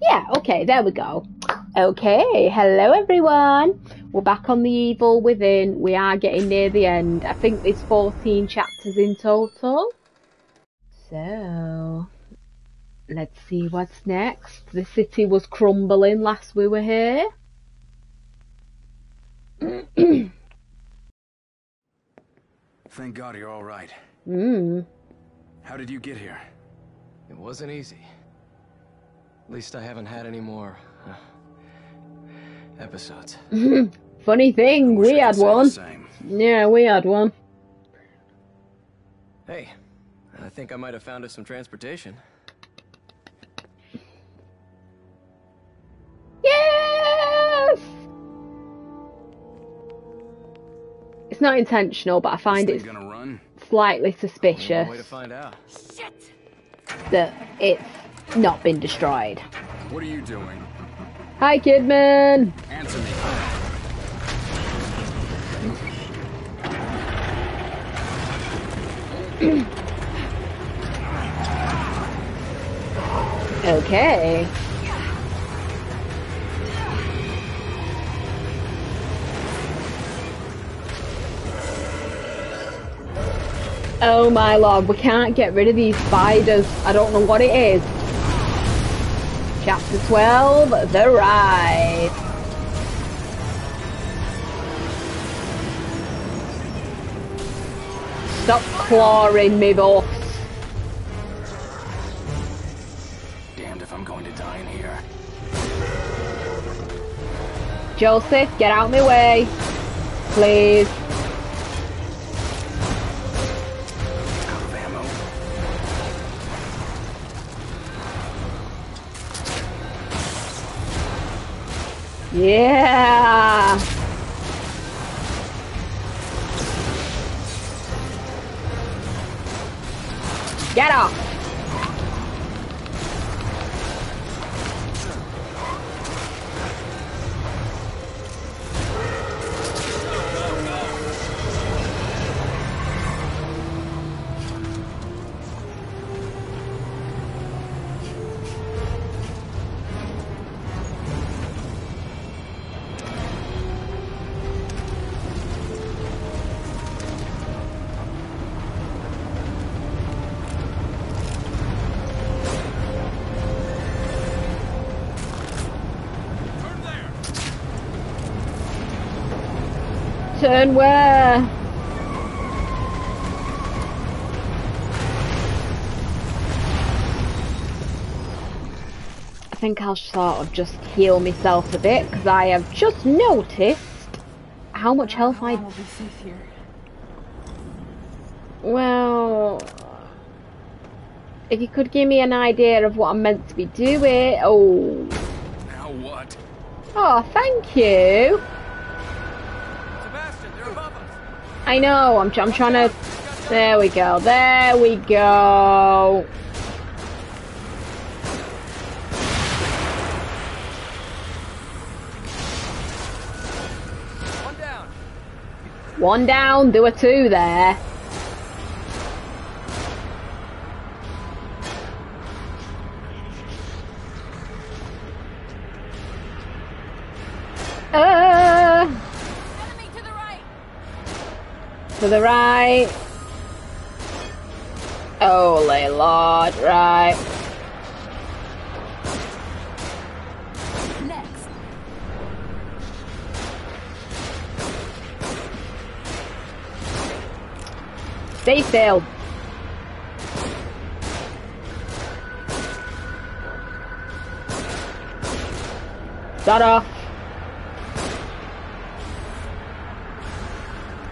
Yeah, okay, there we go. Okay, hello everyone. We're back on The Evil Within. We are getting near the end. I think there's 14 chapters in total. So, let's see what's next. The city was crumbling last we were here. Thank God you're all right. How did you get here? It wasn't easy. At least I haven't had any more episodes. Funny thing, we had one. Yeah, we had one. Hey, I think I might have found us some transportation. Yes! It's not intentional, but I find it slightly suspicious that it's not been destroyed. What are you doing? Hi, Kidman. Answer me. Okay. Oh my lord, we can't get rid of these spiders. I don't know what it is. Chapter 12, The Ride. Stop clawing me, boss. Damned if I'm going to die in here. Joseph, get out of my way. Please. Yeah. Get off. Turn where? I think I'll sort of just heal myself a bit, because I have just noticed how much health I... Well... If you could give me an idea of what I'm meant to be doing... Oh... Now what? Oh, thank you! I know, I'm trying to... There we go, there we go. One down. One down, there were two there. To the right. Holy Lord, right. Next. Stay still. Start off.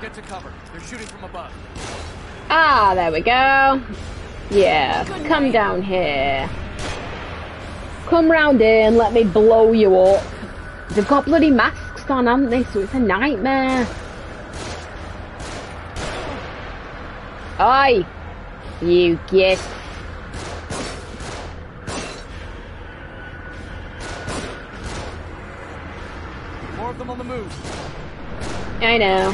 Get to cover. They're shooting from above. Ah, there we go. Yeah, come down here. Come round here and let me blow you up. They've got bloody masks on, haven't they? So it's a nightmare. Oi! You git. More of them on the move. I know.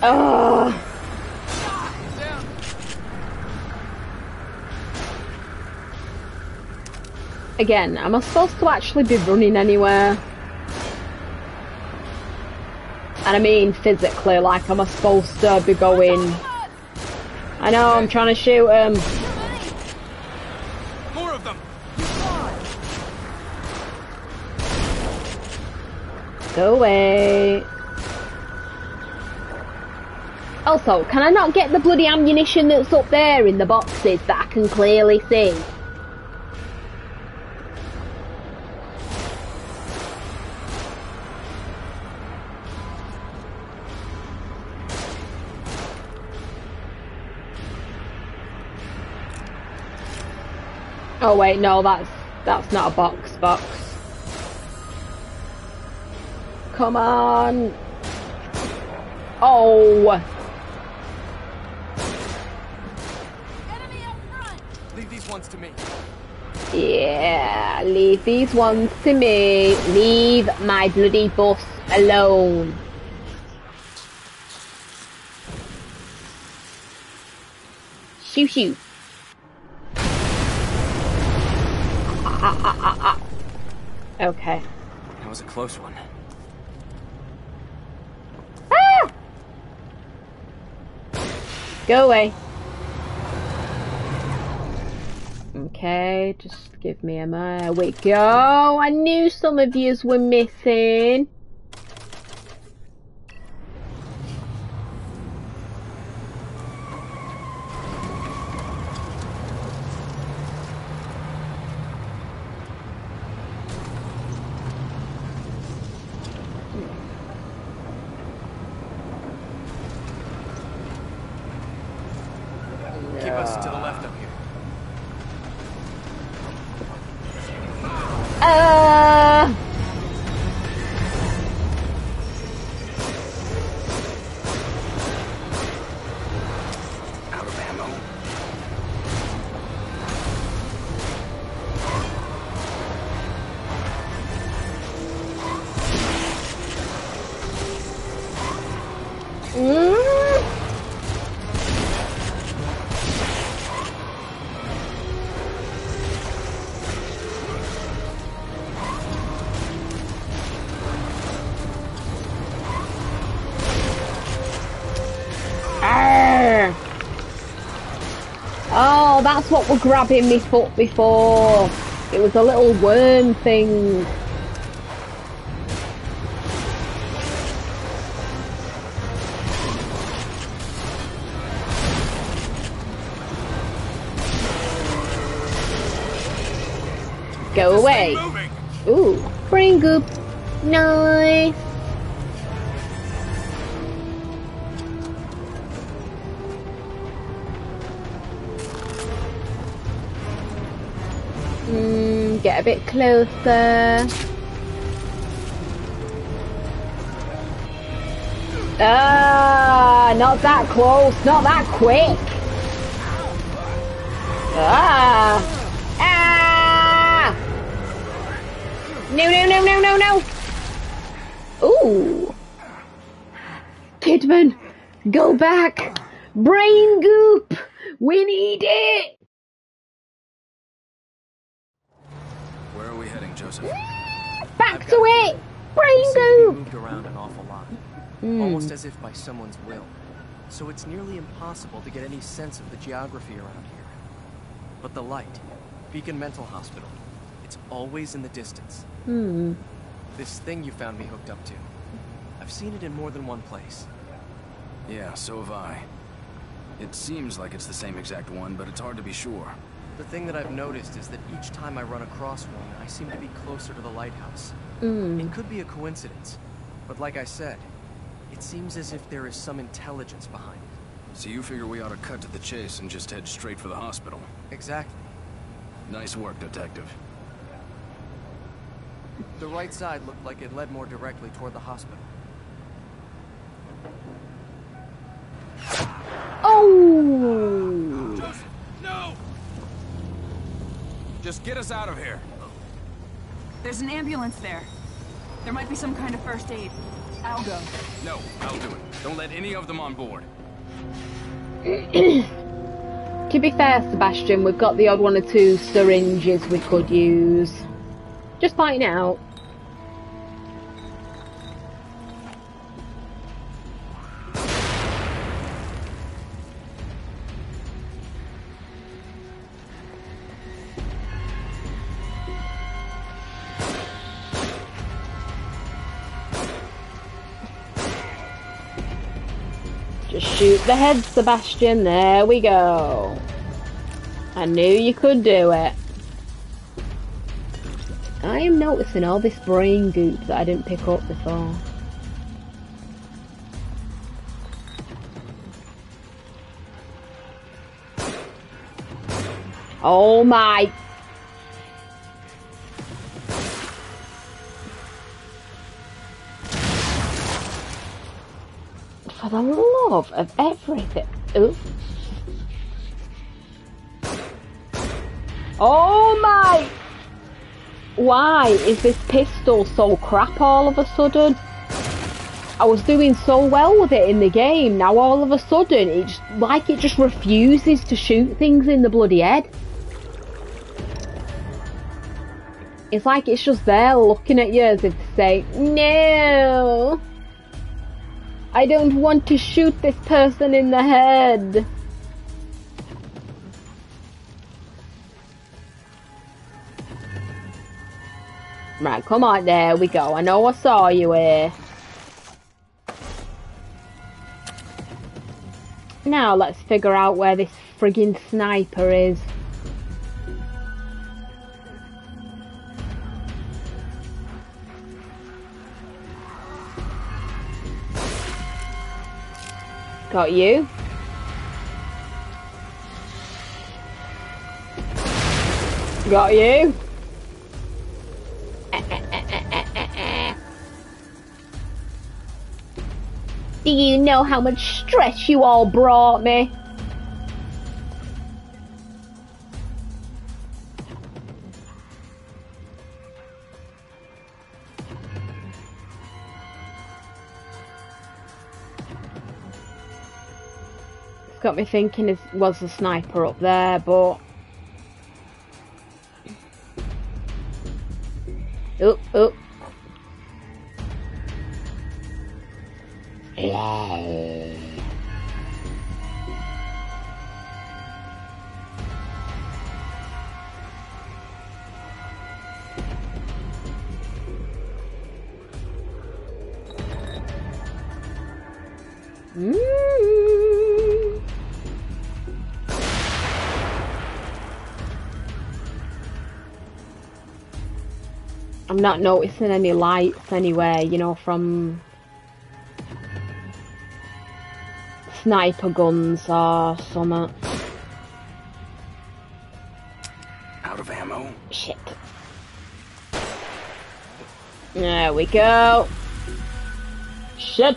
Oh. Again, am I supposed to actually be running anywhere? And I mean physically, like, am I supposed to be going... I know, I'm trying to shoot him. More of them. Go away. Also, can I not get the bloody ammunition that's up there in the boxes that I can clearly see? Oh wait, no, that's not a box. Come on. Oh. Enemy up front. Leave these ones to me. Yeah, leave these ones to me. Leave my bloody bus alone. Shoo shoo. Okay. That was a close one. Ah! Go away. Okay, just give me a minute. There we go. I knew some of yous were missing. That's what was grabbing me foot before. It was a little worm thing. Go away. Ooh, brain goop. Nice. Get a bit closer. Ah, not that close, not that quick. Ah, ah! No! Ooh, Kidman, go back. Brain goop, we need it. Joseph. Back to it! Brain goop! Moved around an awful lot, almost as if by someone's will. So it's nearly impossible to get any sense of the geography around here. But the light, Beacon Mental Hospital, it's always in the distance. This thing you found me hooked up to, I've seen it in more than one place. Yeah, so have I. It seems like it's the same exact one, but it's hard to be sure. The thing that I've noticed is that each time I run across one, I seem to be closer to the lighthouse. It could be a coincidence, but like I said, it seems as if there is some intelligence behind it. So you figure we ought to cut to the chase and just head straight for the hospital? Exactly. Nice work, detective. The right side looked like it led more directly toward the hospital. Oh! Joseph, no! Just get us out of here. There's an ambulance there. There might be some kind of first aid. I'll go. No, I'll do it. Don't let any of them on board. To be fair, Sebastian, we've got the odd one or two syringes we could use. Just pointing out. Shoot the head, Sebastian. There we go. I knew you could do it. I am noticing all this brain goop that I didn't pick up before. Oh my... For the love of everything. Oops. Oh my! Why is this pistol so crap all of a sudden? I was doing so well with it in the game. Now all of a sudden, it just refuses to shoot things in the bloody head. It's like it's just there looking at you as if to say, no! I don't want to shoot this person in the head. Right, come on, there we go. I know I saw you here. Now let's figure out where this friggin' sniper is. Got you. Got you. Do you know how much stress you all brought me? Got me thinking, was the sniper up there, but oop. Yeah. I'm not noticing any lights anywhere, you know, from sniper guns or something. Out of ammo. Shit. There we go. Shit.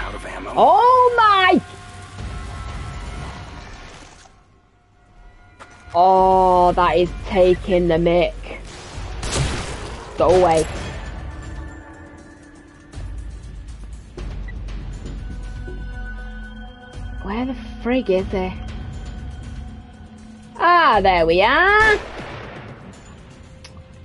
Out of ammo. Oh my! Oh, that is taking the mick. Go away. Where the frig is he? Ah, there we are.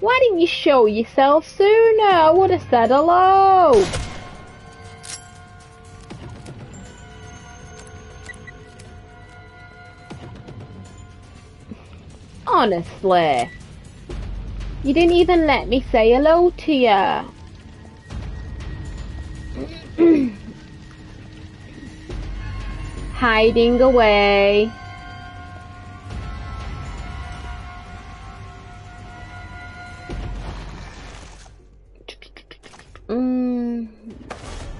Why didn't you show yourself sooner? I would have said hello. Honestly, you didn't even let me say hello to you. Hiding away.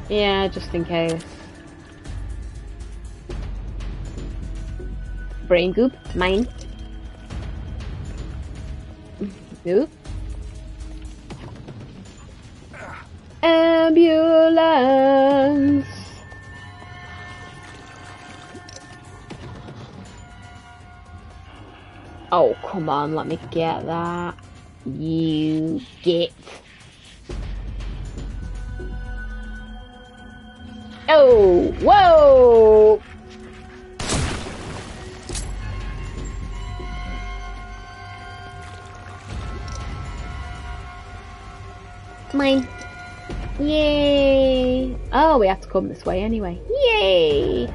Yeah, just in case. Brain goop, mine. Nope. Ambulance. Oh, come on, let me get that. You get. Oh, whoa! Mine. Yay! Oh, we have to come this way anyway. Yay!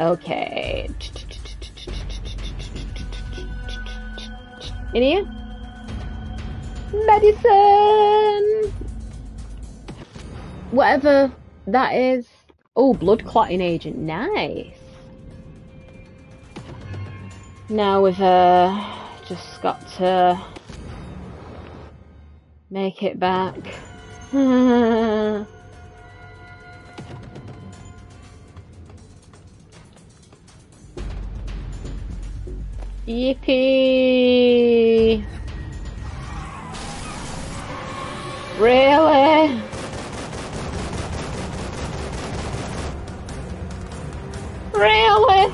Okay. In here? Medicine! Whatever that is. Oh, blood clotting agent. Nice. Now we've just got to make it back. Yippee! Really? Really?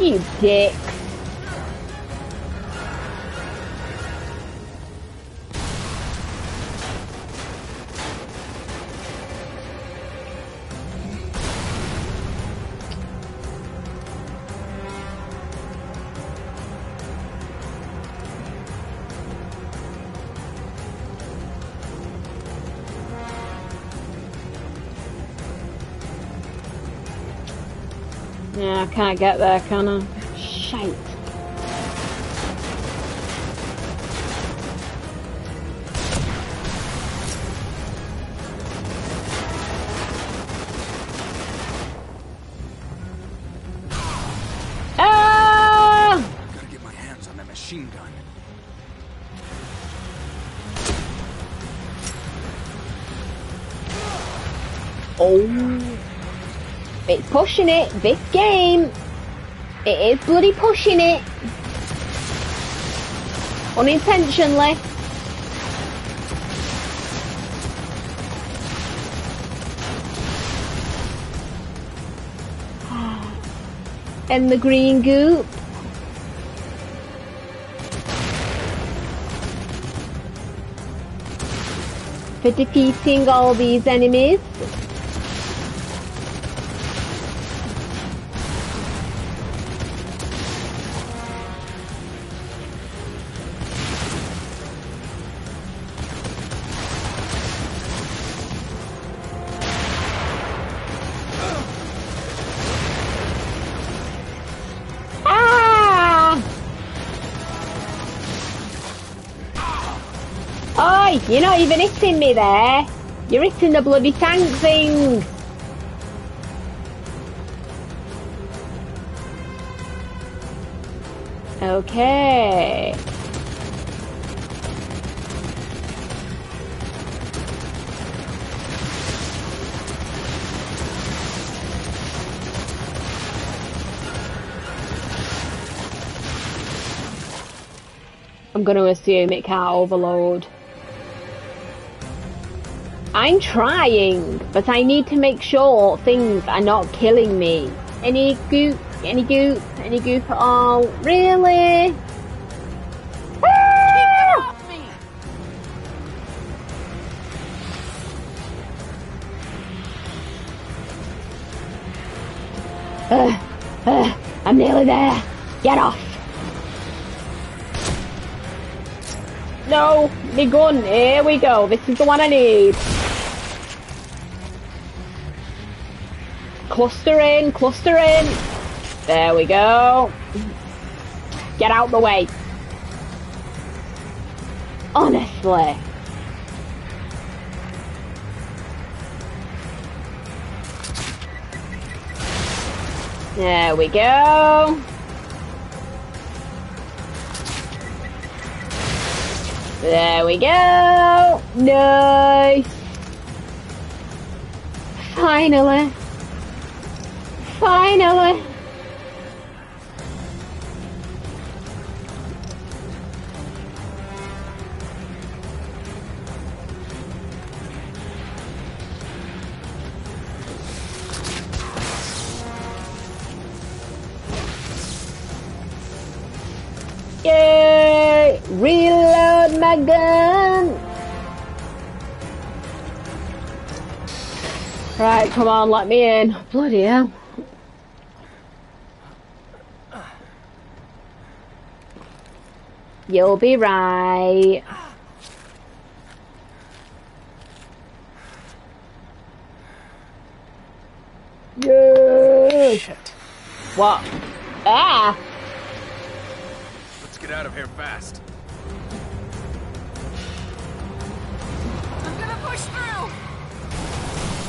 You dick. I can't get there, can I? Shite. Ah! I've got to get my hands on that machine gun. Oh. It's pushing it, this game. It is bloody pushing it. Unintentionally. And the green goop. For defeating all these enemies. You're not even hitting me there. You're hitting the bloody tank thing. Okay. I'm going to assume it can't overload. I'm trying, but I need to make sure things are not killing me. Any goop? Any goop? Any goop at all? Really? Ah! I'm nearly there. Get off. No, me gun. Here we go. This is the one I need. Cluster in, cluster in. There we go. Get out the way. Honestly. There we go. There we go. Nice. Finally. Finally! Wait, reload my gun. Right, come on, let me in. Bloody hell. You'll be right. Yeah. Shit. What? Ah! Let's get out of here fast. I'm gonna push through.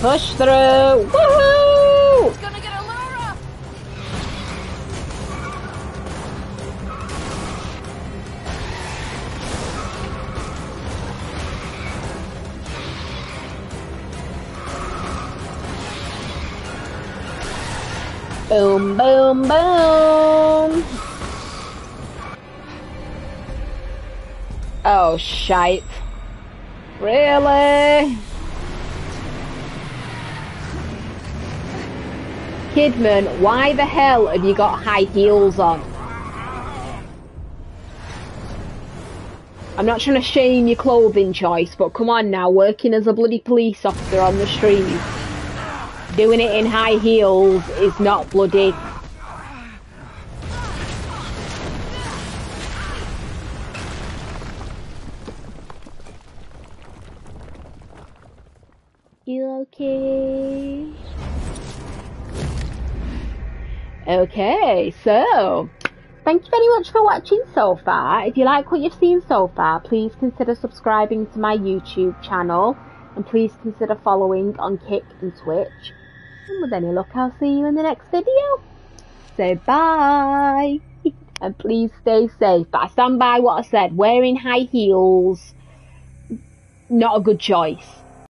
Push through. Woohoo! It's gonna get a little rough. Boom! Boom! Boom! Oh shite! Really? Kidman, why the hell have you got high heels on? I'm not trying to shame your clothing choice, but come on now, working as a bloody police officer on the street, doing it in high heels is not bloody. You okay? Okay, so thank you very much for watching so far. If you like what you've seen so far, please consider subscribing to my YouTube channel, and please consider following on Kick and Twitch. And with any luck, I'll see you in the next video. So bye, and please stay safe. But I stand by what I said, wearing high heels, not a good choice.